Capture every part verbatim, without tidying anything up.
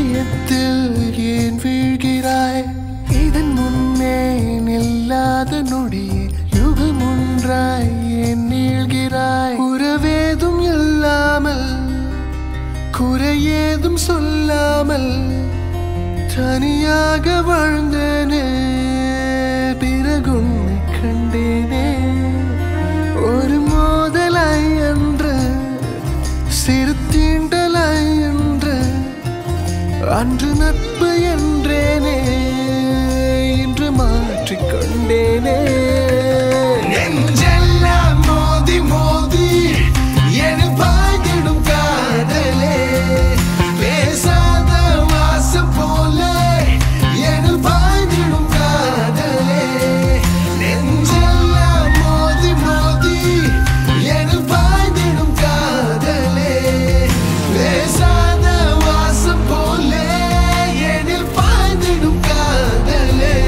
இதயத்தில் ஏன் வீழ்கிறாய்? இதன் முன்னே நில்லாத நொடியே யுகம் ஒன்றாய் ஏன் நீள்கிறாய்? உறவேதும் இல்லாமல் குறையேதும் சொல்லாமல் தனியாக வாழ்ந்தேனே, பிறகுன்னை கண்டேனே. ஒரு மோதலாய் என்று சிறு தீண்டலாய் என்று அன்று நட்பு என்றேனே, இன்று மாற்றிக்கொண்டேனே. நெஞ்செல்லாம் மோதி மோதி என பாய்ந்திடும் காதலே, பேசாத வாசம் போல என பாய்ந்திடும் காதலே. நெஞ்செல்லாம் மோதி மோதி என பாய்ந்திடும் காதலே, பேசாத வாசம் போல என பாய்ந்திடும் காதலே.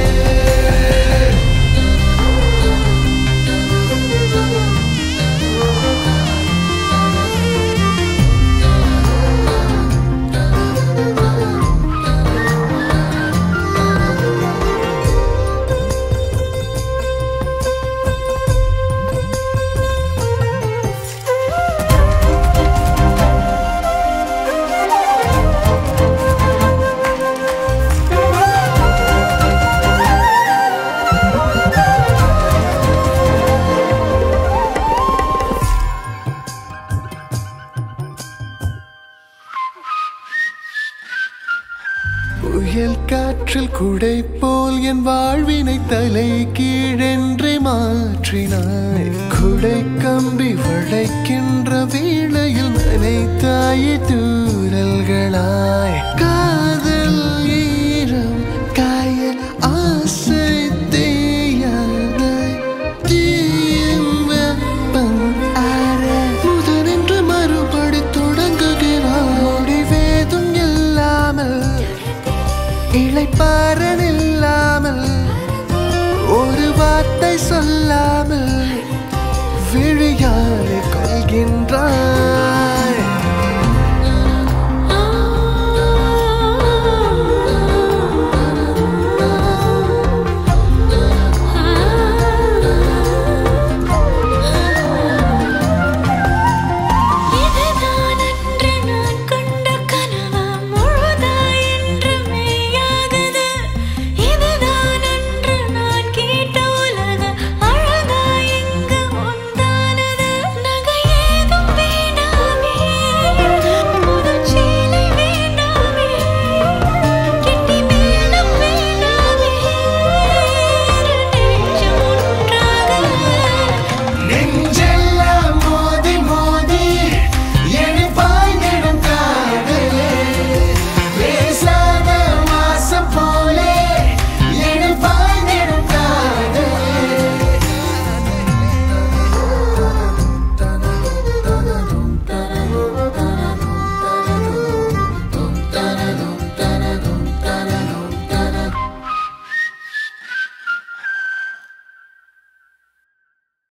புயல் காற்றில் குடை போல் என் வாழ்வினை தலை கீழென்றே மாற்றினாய். குடை கம்பி வளைக்கின்ற வேளையில் நினைத்தாயே தூரல்களாய். காதல் ஈரம் காயல் ஆசை தேயாய், தீயும் வெப்பம் அற முதன் என்று மறுபடி தொடங்குகிறாய். முடிவேதும் இல்லாமல் இளைப்பாறனில்லாமல் ஒரு வார்த்தை சொல்ல